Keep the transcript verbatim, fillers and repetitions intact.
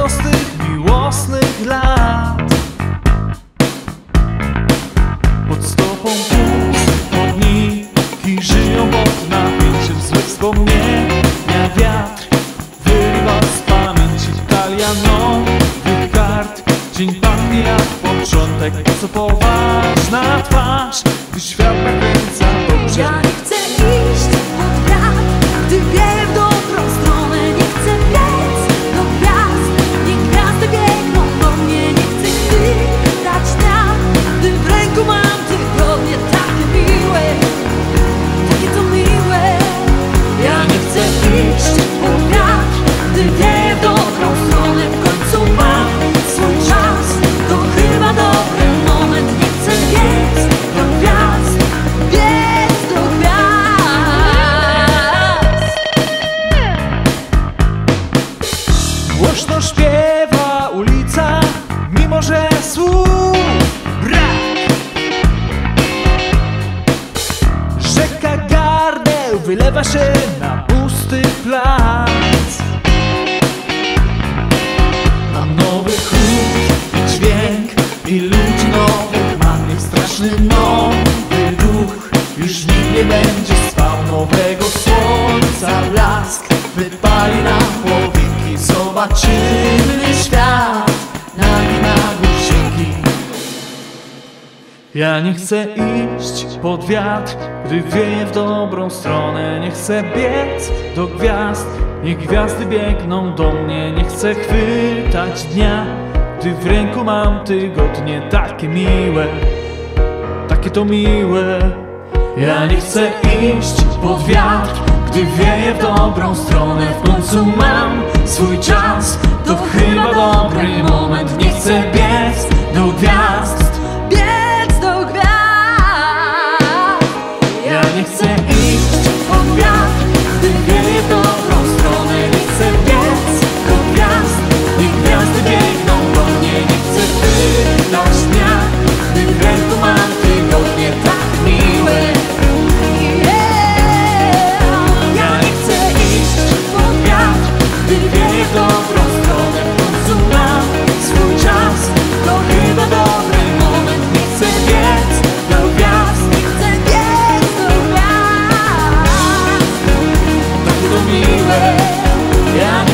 jedno z tych miłosnych lat. Pod stopą pust chodniki żyją pod napięciem złych wspomnienia. Wiatr wyrywa z pamięci talia nowych kart. Dzień pachnie jak początek, co poważna twarz, gdy świat nakręca dobrze. Ja nie chcę iść pod brak, gdy wiem w dobrą stronę. Nie chcę biec do gwiazd, niech gwiazdy biegną po mnie. Nie chcę chwytać tak, gdy w ręku mam tygodnie takie miłe, takie to miłe. Ja nie chcę iść pod brak, gdy wiem w dobrą stronę. W końcu mam swój czas, to chyba dobry moment. Nie chcę biec do gwiazd, biec do gwiazd. Głośno śpiewa ulica, mimo że słów brak. Rzeka gardeł wylewa się na pusty plac. Mam nowy huk i dźwięk i ludzi nowych mam. Niech straszny nowy duch już nikt nie będzie spał. Nowego słońca blask wypali nam powieki. Zobaczymy świat nagi na guzieki. Ja nie chcę iść pod wiatr, gdy wieje w dobrą stronę. Nie chcę biec do gwiazd, niech gwiazdy biegną do mnie. Nie chcę chwytać dnia, gdy w ręku mam tygodnie takie miłe, takie to miłe. Ja nie chcę iść pod wiatr, gdy wieje w dobrą stronę. W końcu mam swój czas, to chyba dobry moment. Nie chcę biec do gwiazd, biec do gwiazd. Ja nie chcę iść pod wiatr, gdy wieje w dobrą stronę. Nie chcę biec do gwiazd, niech gwiazdy biegną po mnie. Nie chcę wydać dnia, gdy w ręku mam tygodnie tak miłe. Yeah. Ja nie chcę iść pod wiatr, gdy wieje w dobrą stronę. W końcu mam swój czas, to chyba dobry moment. Nie chcę biec do gwiazd, nie chcę biec do gwiazd. Miłe. Ja